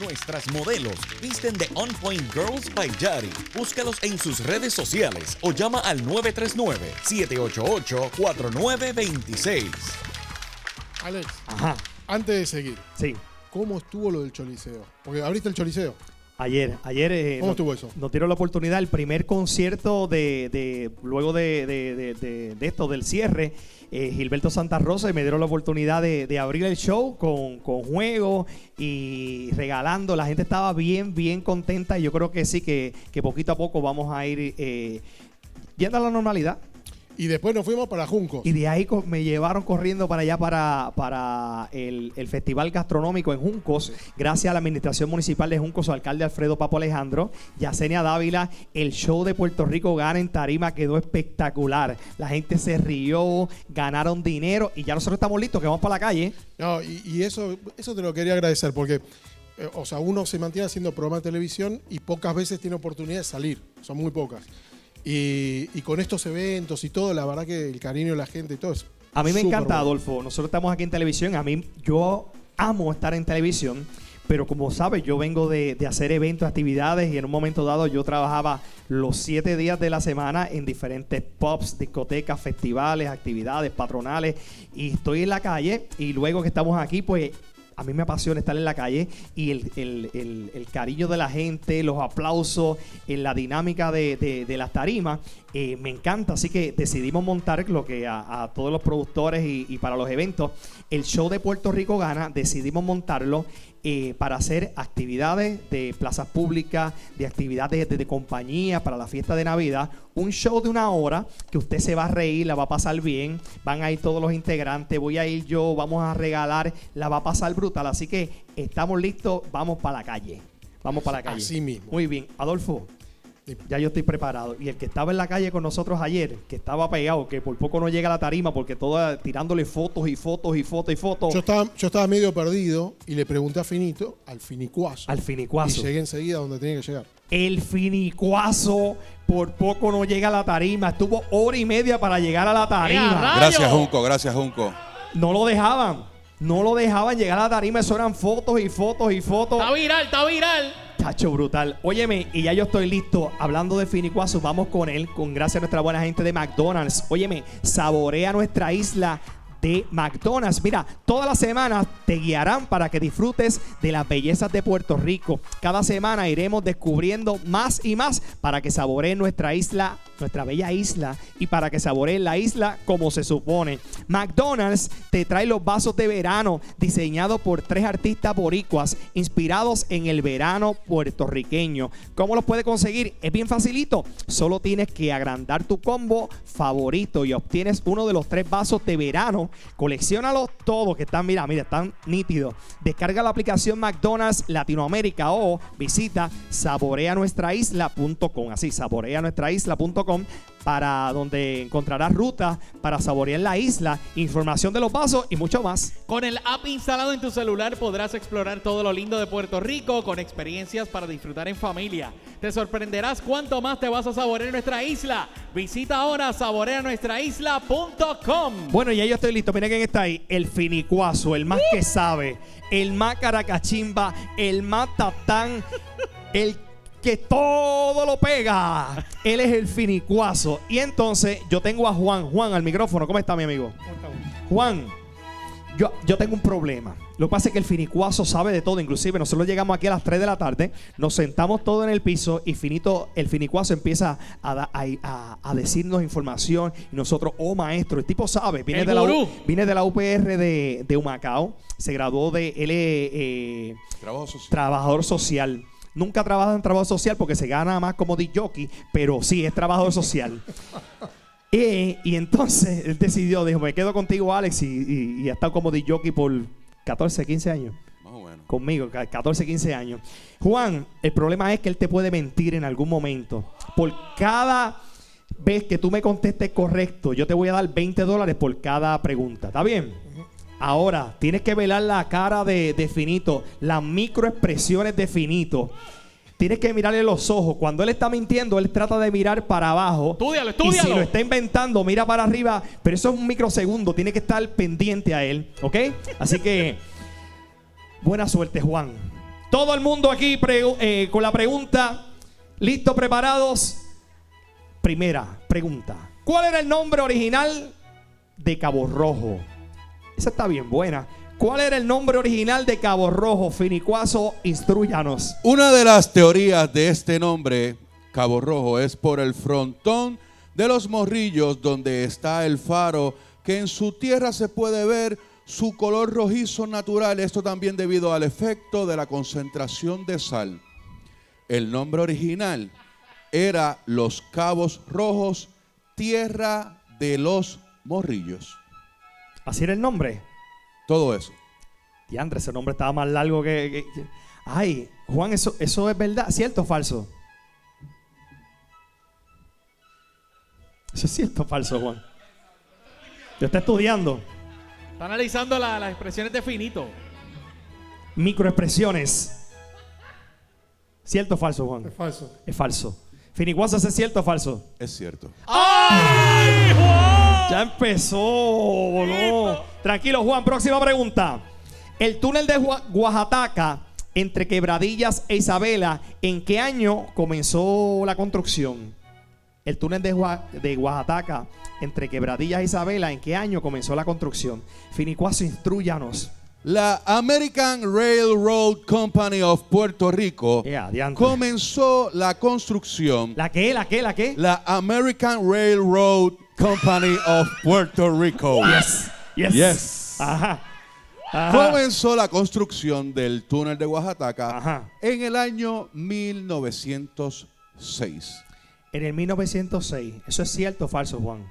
Nuestras modelos visten de On Point Girls by Yari. Búscalos en sus redes sociales o llama al 939-788-4926. Alex, ajá, antes de seguir, sí, ¿cómo estuvo lo del Choliseo? Porque abriste el Choliseo. Ayer ¿cómo estuvo eso? Nos tiró la oportunidad, el primer concierto luego de esto, del cierre. Gilberto Santa Rosa me dieron la oportunidad de abrir el show con juegos y regalando. La gente estaba bien contenta y yo creo que sí, que poquito a poco vamos a ir yendo a la normalidad. Y después nos fuimos para Juncos. Y de ahí me llevaron corriendo para allá, para el Festival Gastronómico en Juncos, gracias a la Administración Municipal de Juncos, su alcalde Alfredo Papo Alejandro, Yacenia Dávila. El show de Puerto Rico Gana en tarima quedó espectacular. La gente se rió, ganaron dinero y ya nosotros estamos listos, que vamos para la calle. No, y eso te lo quería agradecer porque... O sea, uno se mantiene haciendo programas de televisión y pocas veces tiene oportunidad de salir. Son muy pocas. Y con estos eventos y todo, la verdad que el cariño de la gente y todo eso. A mí me encanta, bueno. Adolfo. Nosotros estamos aquí en televisión. Yo amo estar en televisión, pero como sabes, yo vengo de hacer eventos, actividades, y en un momento dado yo trabajaba los 7 días de la semana en diferentes pubs, discotecas, festivales, actividades patronales, y estoy en la calle, y luego que estamos aquí, pues... A mí me apasiona estar en la calle y el cariño de la gente, los aplausos, la dinámica de las tarimas, me encanta. Así que decidimos montar lo que a todos los productores y para los eventos, el show de Puerto Rico Gana, decidimos montarlo para hacer actividades de plazas públicas, de actividades de compañía, para la fiesta de Navidad. Un show de 1 hora que usted se va a reír, la va a pasar bien. Van a ir todos los integrantes, voy a ir yo, vamos a regalar, la va a pasar brutal. Así que estamos listos, vamos para la calle. Vamos para la calle. Así mismo. Muy bien, Adolfo. Ya yo estoy preparado. Y el que estaba en la calle con nosotros ayer, que estaba pegado, que por poco no llega a la tarima porque toda tirándole fotos y fotos y fotos y fotos. Yo estaba medio perdido y le pregunté a Finito, al Finicuazo. Al Finicuazo. Y llegué enseguida donde tenía que llegar. El Finicuazo por poco no llega a la tarima. Estuvo 1 hora y media para llegar a la tarima. Gracias, Junco. Gracias, Junco. No lo dejaban. No lo dejaban llegar a la tarima. Eso eran fotos y fotos y fotos. Está viral, está viral. Chacho, brutal. Óyeme, y ya yo estoy listo. Hablando de Finicuazo, vamos con él, con gracias a nuestra buena gente de McDonald's. Óyeme, saborea nuestra isla de McDonald's. Mira, todas las semanas te guiarán para que disfrutes de las bellezas de Puerto Rico. Cada semana iremos descubriendo más y más para que saboreen nuestra isla, nuestra bella isla, y para que saboreen la isla como se supone. McDonald's te trae los vasos de verano diseñados por 3 artistas boricuas inspirados en el verano puertorriqueño. ¿Cómo los puedes conseguir? Es bien facilito. Solo tienes que agrandar tu combo favorito y obtienes uno de los 3 vasos de verano. Colecciónalos todos que están, mira, están nítidos. Descarga la aplicación McDonald's Latinoamérica o visita saboreanuestraisla.com. Así, saboreanuestraisla.com, para donde encontrarás rutas para saborear la isla, información de los vasos y mucho más. Con el app instalado en tu celular podrás explorar todo lo lindo de Puerto Rico con experiencias para disfrutar en familia. Te sorprenderás cuánto más te vas a saborear nuestra isla. Visita ahora saboreanuestraisla.com. Bueno, y ahí yo estoy listo. Miren quién está ahí. El Finicuazo, el más que sabe, el más caracachimba, el más tatán, el que todo lo pega. Él es el Finicuazo. Y entonces yo tengo a Juan. Juan, al micrófono. ¿Cómo está, mi amigo? Juan, yo tengo un problema. Lo que pasa es que el Finicuazo sabe de todo. Inclusive nosotros llegamos aquí a las 3 de la tarde, nos sentamos todos en el piso y el Finicuazo empieza a decirnos información. Y nosotros, oh maestro, el tipo sabe. Viene de la UPR de Humacao, se graduó de trabajador social. Nunca trabaja en trabajo social porque se gana más como disc jockey, pero sí es trabajador social. Y entonces él decidió, dijo, me quedo contigo, Alex, y ha estado como disc jockey por... 14, 15 años. Más o menos. Conmigo, 14, 15 años. Juan, el problema es que él te puede mentir en algún momento. Por cada vez que tú me contestes correcto, yo te voy a dar $20 por cada pregunta. ¿Está bien? Uh-huh. Ahora, tienes que velar la cara de Finito, las microexpresiones de Finito. Tienes que mirarle los ojos. Cuando él está mintiendo, él trata de mirar para abajo. Estúdialo, estúdialo. Y si lo está inventando, mira para arriba. Pero eso es un microsegundo. Tiene que estar pendiente a él. ¿Ok? Así que, buena suerte, Juan. Todo el mundo aquí con la pregunta. ¿Listo, preparados? Primera pregunta. ¿Cuál era el nombre original de Cabo Rojo? Esa está bien buena. ¿Cuál era el nombre original de Cabo Rojo? Finicuazo, instruyanos. Una de las teorías de este nombre, Cabo Rojo, es por el frontón de los Morrillos, donde está el faro, que en su tierra se puede ver su color rojizo natural. Esto también debido al efecto de la concentración de sal. El nombre original era Los Cabos Rojos, Tierra de los Morrillos. ¿Así era el nombre? Todo eso. Diandre, ese nombre estaba más largo que... Ay, Juan, eso es verdad. ¿Cierto o falso? ¿Eso es cierto o falso, Juan? Yo estoy estudiando. Está analizando las expresiones de Finito. Microexpresiones. ¿Cierto o falso, Juan? Es falso. Es falso. Finiguazas, ¿es cierto o falso? Es cierto. ¡Ay, Juan! Ya empezó, boludo. Tranquilo, Juan. Próxima pregunta. El túnel de Guajataca, entre Quebradillas e Isabela, ¿en qué año comenzó la construcción? El túnel de Guajataca, entre Quebradillas e Isabela, ¿en qué año comenzó la construcción? Finicuazo, instruyanos. La American Railroad Company of Puerto Rico comenzó la construcción. ¿La qué? La American Railroad Company of Puerto Rico. Yes. Ajá. Comenzó la construcción del túnel de Guajataca en el año 1906. En el 1906. ¿Eso es cierto o falso, Juan?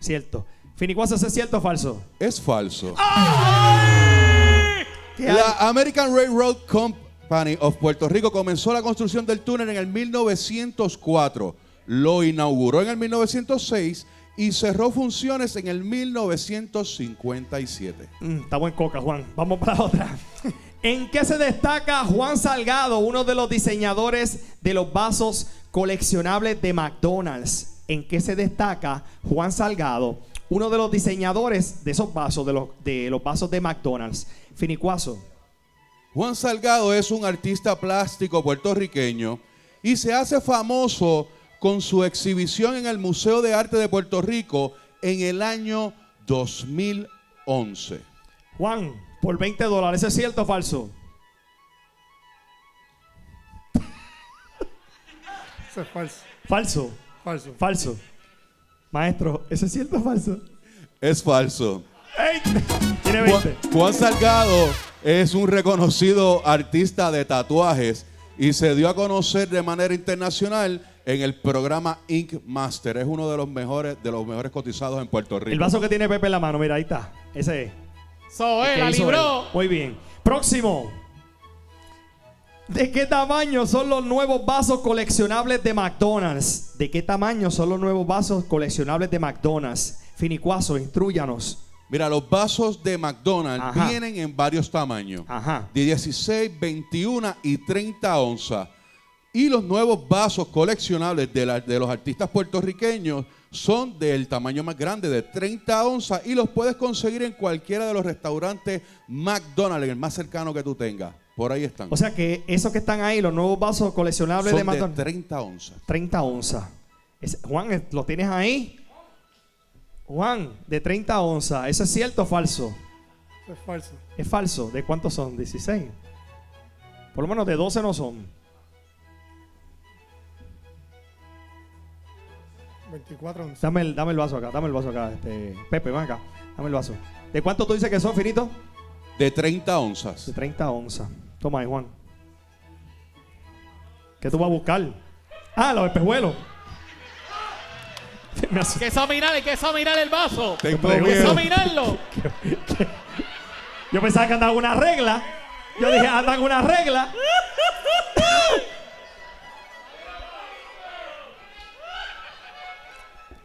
Cierto. Finicuazas, ¿es cierto o falso? Es falso. ¡Ay! La American Railroad Company of Puerto Rico comenzó la construcción del túnel en el 1904. Lo inauguró en el 1906 y cerró funciones en el 1957. Está buen coca, Juan. Vamos para otra. ¿En qué se destaca Juan Salgado, uno de los diseñadores de los vasos coleccionables de McDonald's? ¿En qué se destaca Juan Salgado, uno de los diseñadores de esos vasos, de los vasos de McDonald's? Finicuazo. Juan Salgado es un artista plástico puertorriqueño y se hace famoso con su exhibición en el Museo de Arte de Puerto Rico en el año 2011. Juan, por $20, ¿es cierto o falso? Eso es falso. Falso. Maestro, ¿eso es cierto o falso? Es falso. ¡Ey! Tiene 20. Juan Salgado es un reconocido artista de tatuajes y se dio a conocer de manera internacional en el programa Ink Master. Es uno de los mejores cotizados en Puerto Rico. El vaso que tiene Pepe en la mano, mira, ahí está. Ese es. Zoé, la libró. Muy bien. Próximo. ¿De qué tamaño son los nuevos vasos coleccionables de McDonald's? Finicuazo, instruyanos. Mira, los vasos de McDonald's vienen en varios tamaños. De 16, 21 y 30 onzas. Y los nuevos vasos coleccionables de los artistas puertorriqueños son del tamaño más grande, de 30 onzas. Y los puedes conseguir en cualquiera de los restaurantes McDonald's, en el más cercano que tú tengas. Por ahí están. O sea que esos que están ahí, los nuevos vasos coleccionables de McDonald's, son de 30 onzas. 30 onzas. Juan, ¿lo tienes ahí? Juan, de 30 onzas. ¿Eso es cierto o falso? Es falso. Es falso. ¿De cuántos son? 16. Por lo menos de 12 no son. 24 onzas. Dame el vaso acá, Pepe, ven acá. Dame el vaso. ¿De cuánto tú dices que son, Finito? De 30 onzas. De 30 onzas. Toma ahí, Juan. ¿Qué tú vas a buscar? Ah, los espejuelos. Que examinar el vaso. Examinarlo. Yo pensaba que andaba una regla. Yo dije, andan una regla.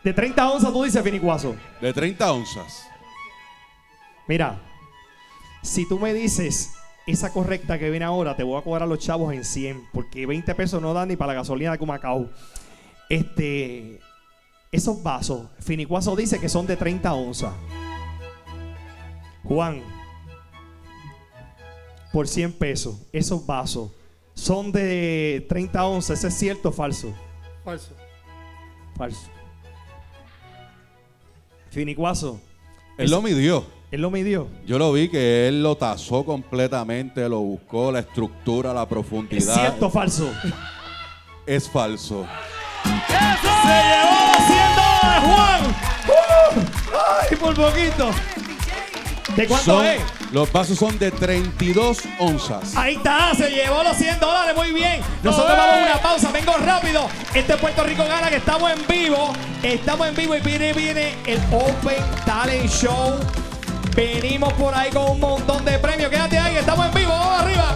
De 30 onzas tú dices, Finicuazo. De 30 onzas. Mira, si tú me dices esa correcta que viene ahora, te voy a cobrar los chavos en 100, porque 20 pesos no dan ni para la gasolina de Humacao. Esos vasos, Finicuazo dice que son de 30 onzas. Juan. por 100 pesos. Esos vasos son de 30 onzas. ¿Eso es cierto o falso? Falso. Falso. Finicuazo. Él lo midió. Él lo midió. Yo lo vi que él lo tasó completamente, lo buscó, la estructura, la profundidad. ¿Es cierto o falso? Es falso. ¡Eso! ¡Se llevó 100 dólares, Juan! ¡Ay, por poquito! ¿De cuánto es? Los vasos son de 32 onzas. Ahí está, se llevó los 100 dólares, muy bien. Nosotros vamos a una pausa, vengo rápido. Este es Puerto Rico Gana, que estamos en vivo y viene el Open Talent Show. Venimos por ahí con un montón de premios. Quédate ahí, estamos en vivo, vamos arriba.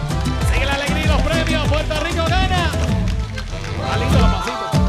Sigue la alegría y los premios, Puerto Rico Gana. Está lindo los pasitos.